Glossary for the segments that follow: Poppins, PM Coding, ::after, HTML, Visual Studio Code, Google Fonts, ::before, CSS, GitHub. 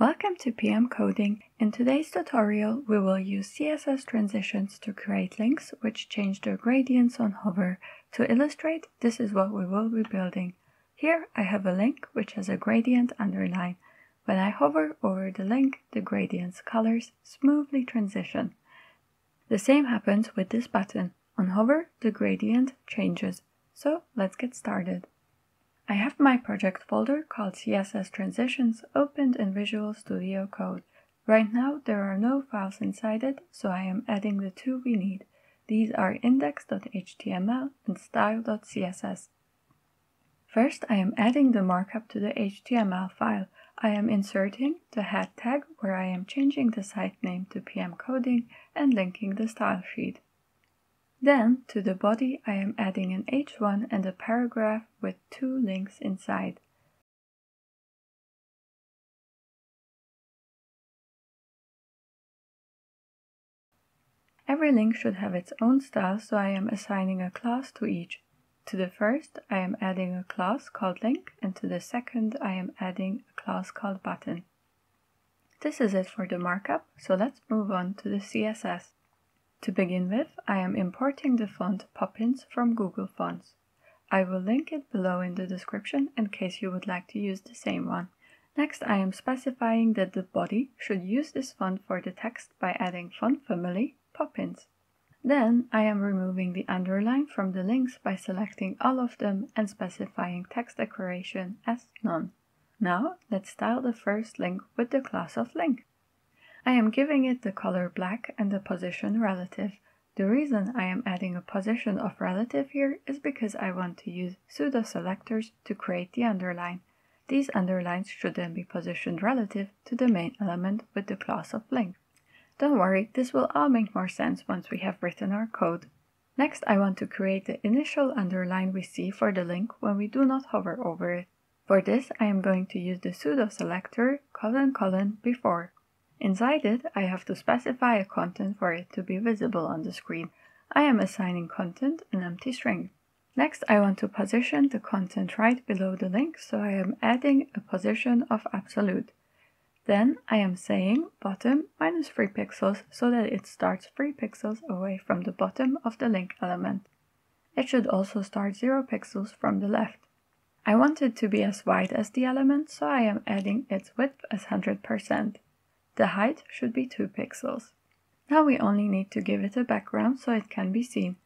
Welcome to PM Coding. In today's tutorial, we will use CSS transitions to create links which change their gradients on hover. To illustrate, this is what we will be building. Here I have a link which has a gradient underline. When I hover over the link, the gradient's colors smoothly transition. The same happens with this button. On hover, the gradient changes. So let's get started. I have my project folder called CSS Transitions opened in Visual Studio Code. Right now there are no files inside it, so I am adding the two we need. These are index.html and style.css. First, I am adding the markup to the HTML file. I am inserting the head tag where I am changing the site name to PM Coding and linking the style sheet. Then, to the body, I am adding an H1 and a paragraph with two links inside. Every link should have its own style, so I am assigning a class to each. To the first, I am adding a class called link, and to the second, I am adding a class called button. This is it for the markup, so let's move on to the CSS. To begin with, I am importing the font Poppins from Google Fonts. I will link it below in the description in case you would like to use the same one. Next, I am specifying that the body should use this font for the text by adding font family Poppins. Then, I am removing the underline from the links by selecting all of them and specifying text decoration as none. Now, let's style the first link with the class of link. I am giving it the color black and the position relative. The reason I am adding a position of relative here is because I want to use pseudo selectors to create the underline. These underlines should then be positioned relative to the main element with the class of link. Don't worry, this will all make more sense once we have written our code. Next, I want to create the initial underline we see for the link when we do not hover over it. For this, I am going to use the pseudo selector ::before. Inside it, I have to specify a content for it to be visible on the screen. I am assigning content an empty string. Next, I want to position the content right below the link, so I am adding a position of absolute. Then I am saying bottom -3 pixels so that it starts 3 pixels away from the bottom of the link element. It should also start 0 pixels from the left. I want it to be as wide as the element, so I am adding its width as 100%. The height should be 2 pixels. Now we only need to give it a background so it can be seen.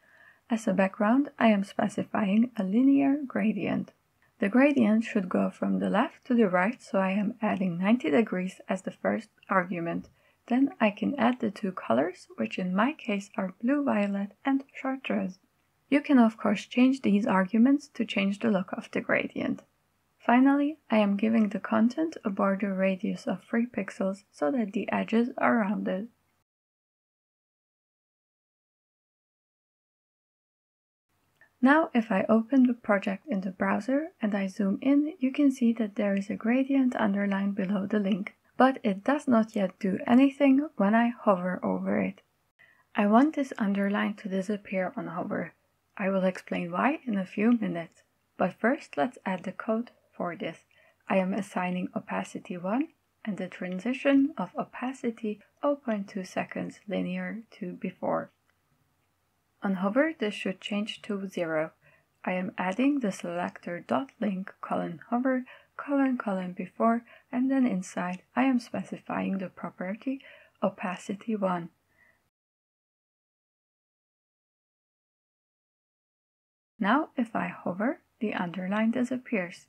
As a background, I am specifying a linear gradient. The gradient should go from the left to the right, so I am adding 90 degrees as the first argument. Then I can add the two colors, which in my case are blue-violet and chartreuse. You can of course change these arguments to change the look of the gradient. Finally, I am giving the content a border radius of 3 pixels so that the edges are rounded. Now, if I open the project in the browser and I zoom in, you can see that there is a gradient underline below the link, but it does not yet do anything when I hover over it. I want this underline to disappear on hover. I will explain why in a few minutes, but first let's add the code. For this, I am assigning opacity 1 and the transition of opacity 0.2 seconds linear to before. On hover, this should change to 0. I am adding the selector .link :hover :before, and then inside I am specifying the property opacity 1. Now if I hover, the underline disappears.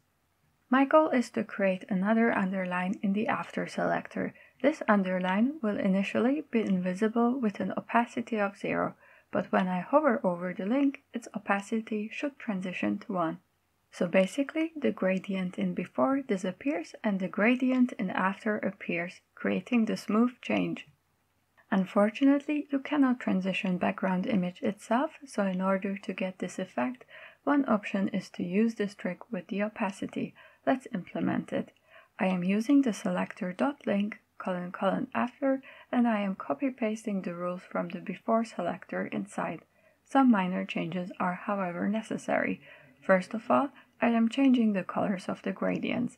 My goal is to create another underline in the after selector. This underline will initially be invisible with an opacity of 0, but when I hover over the link, its opacity should transition to 1. So basically, the gradient in before disappears and the gradient in after appears, creating the smooth change. Unfortunately, you cannot transition background image itself, so in order to get this effect, one option is to use this trick with the opacity. Let's implement it. I am using the selector .link ::after, and I am copy pasting the rules from the before selector inside. Some minor changes are however necessary. First of all, I am changing the colors of the gradients.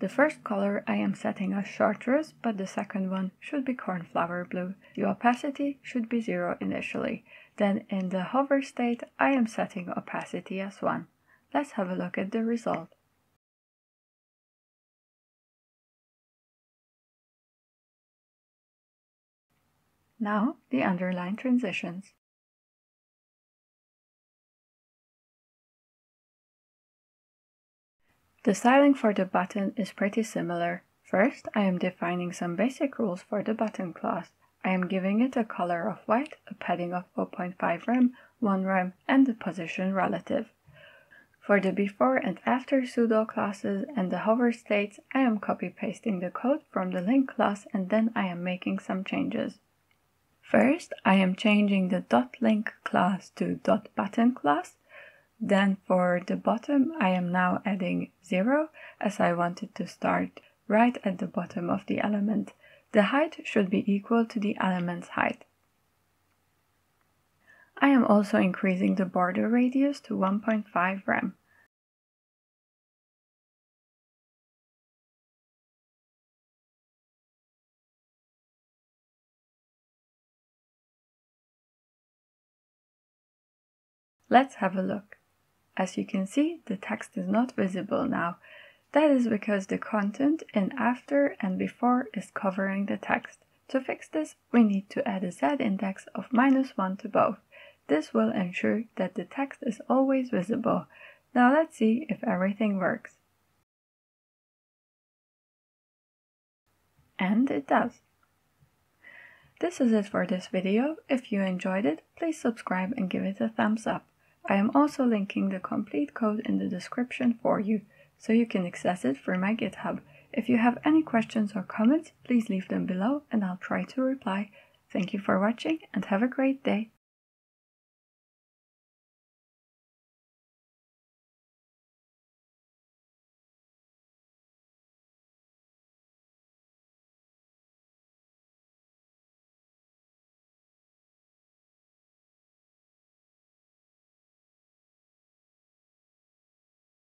The first color I am setting as chartreuse, but the second one should be cornflower blue. The opacity should be 0 initially. Then in the hover state, I am setting opacity as 1. Let's have a look at the result. Now the underline transitions. The styling for the button is pretty similar. First, I am defining some basic rules for the button class. I am giving it a color of white, a padding of 0.5 rem, 1 rem, and the position relative. For the before and after pseudo classes and the hover states, I am copy-pasting the code from the link class and then I am making some changes. First, I am changing the .link class to .button class. Then for the bottom, I am now adding 0, as I wanted to start right at the bottom of the element. The height should be equal to the element's height. I am also increasing the border radius to 1.5 rem. Let's have a look. As you can see, the text is not visible now. That is because the content in after and before is covering the text. To fix this, we need to add a z-index of -1 to both. This will ensure that the text is always visible. Now let's see if everything works. And it does. This is it for this video. If you enjoyed it, please subscribe and give it a thumbs up. I am also linking the complete code in the description for you, so you can access it through my GitHub. If you have any questions or comments, please leave them below and I'll try to reply. Thank you for watching and have a great day!